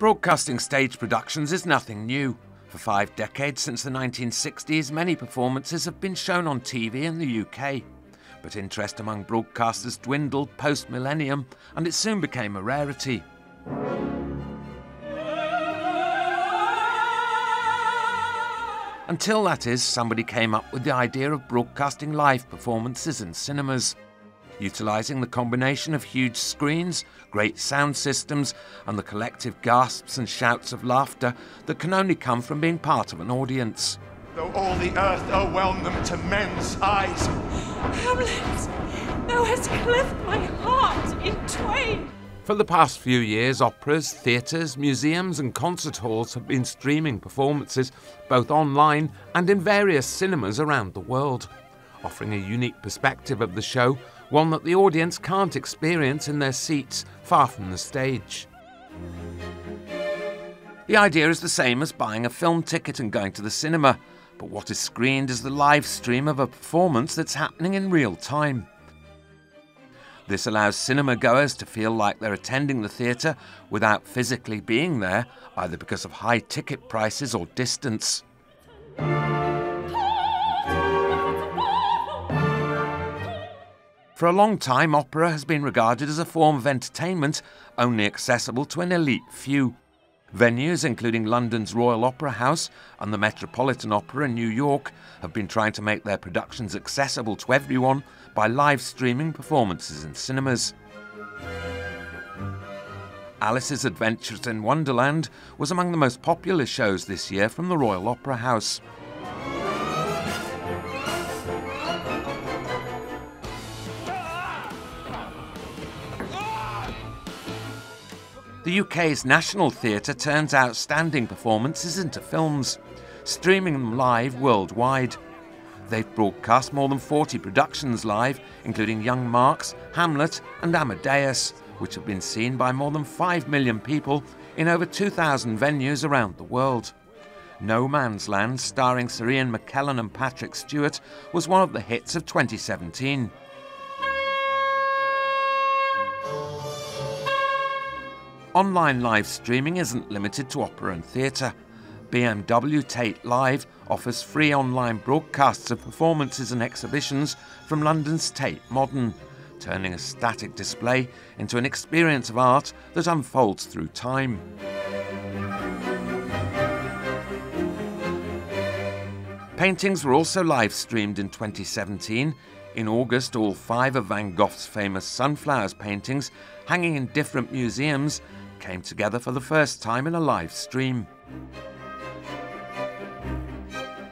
Broadcasting stage productions is nothing new. For 5 decades since the 1960s, many performances have been shown on TV in the UK. But interest among broadcasters dwindled post-millennium, and it soon became a rarity. Until, that is, somebody came up with the idea of broadcasting live performances in cinemas. Utilising the combination of huge screens, great sound systems, and the collective gasps and shouts of laughter that can only come from being part of an audience. Though all the earth overwhelm them to men's eyes. Hamlet, thou hast cleft my heart in twain. For the past few years, operas, theatres, museums and concert halls have been streaming performances both online and in various cinemas around the world, offering a unique perspective of the show, one that the audience can't experience in their seats far from the stage. The idea is the same as buying a film ticket and going to the cinema, but what is screened is the live stream of a performance that's happening in real time. This allows cinema-goers to feel like they're attending the theatre without physically being there, either because of high ticket prices or distance. For a long time, opera has been regarded as a form of entertainment only accessible to an elite few. Venues, including London's Royal Opera House and the Metropolitan Opera in New York, have been trying to make their productions accessible to everyone by live streaming performances in cinemas. Alice's Adventures in Wonderland was among the most popular shows this year from the Royal Opera House. The UK's National Theatre turns outstanding performances into films, streaming them live worldwide. They've broadcast more than 40 productions live, including Young Marx, Hamlet and Amadeus, which have been seen by more than 5 million people in over 2,000 venues around the world. No Man's Land, starring Sir Ian McKellen and Patrick Stewart, was one of the hits of 2017. Online live streaming isn't limited to opera and theatre. BMW Tate Live offers free online broadcasts of performances and exhibitions from London's Tate Modern, turning a static display into an experience of art that unfolds through time. Paintings were also live streamed in 2017. In August, all 5 of Van Gogh's famous sunflowers paintings, hanging in different museums, came together for the first time in a live stream.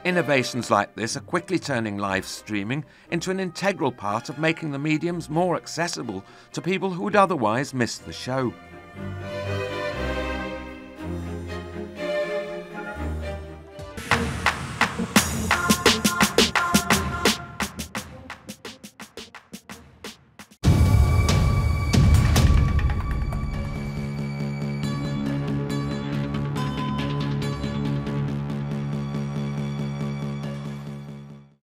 Innovations like this are quickly turning live streaming into an integral part of making the mediums more accessible to people who would otherwise miss the show.